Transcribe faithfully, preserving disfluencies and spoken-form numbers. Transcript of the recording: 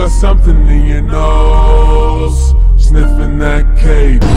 got something in your nose, sniffing that cake.